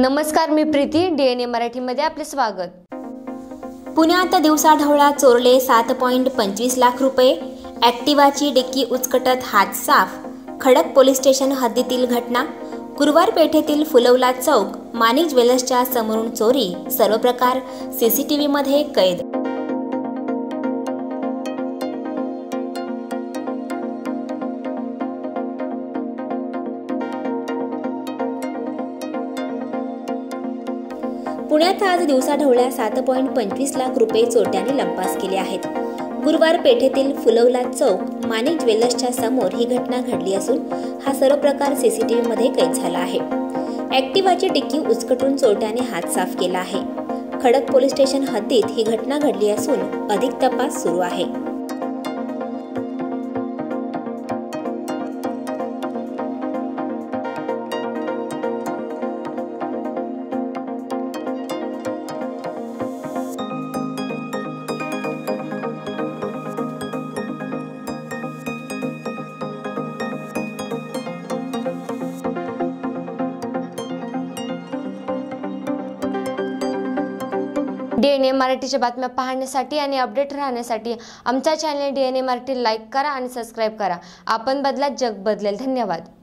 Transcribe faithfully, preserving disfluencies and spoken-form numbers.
नमस्कार, मी प्रीति, डीएनए मराठीमध्ये आपले स्वागत। पुण्यात दिवसाढवळा चोरले सात पॉइंट पंचवीस लाख रुपये, ॲक्टिवाची डिक्की उचकटत हात साफ, खडक पोलीस स्टेशन हद्दीतील घटना। गुरुवार पेठेतील फुलवला चौक मानिक ज्वेलर्सच्या समोरून चोरी, सर्व प्रकार सीसीटीव्हीमध्ये कैद। पुण्यात आज दिवसाढवळ्या सात पॉईंट पंचवीस लाख रुपये चोरट्याने लंपास केले आहेत। गुरुवार पेठेतील फुलवला चौक मानिक ज्वेलर्सच्या समोर ही घटना घडली असून हा सर्व प्रकार सीसीटीव्हीमध्ये कैद झाला आहे। ॲक्टिवाची डिक्की उचकटून चोरट्याने हात साफ केला आहे। खडक पोलीस स्टेशन हद्दीत ही घटना घडली असून अधिक तपास सुरू आहे। डीएनए मराठीच्या बातम्या पाहण्यासाठी आणि अपडेट राहण्यासाठी आमचा चॅनल डीएनए मराठी लाईक करा आणि सबस्क्राइब करा। आपण बदला, जग बदलेल। धन्यवाद।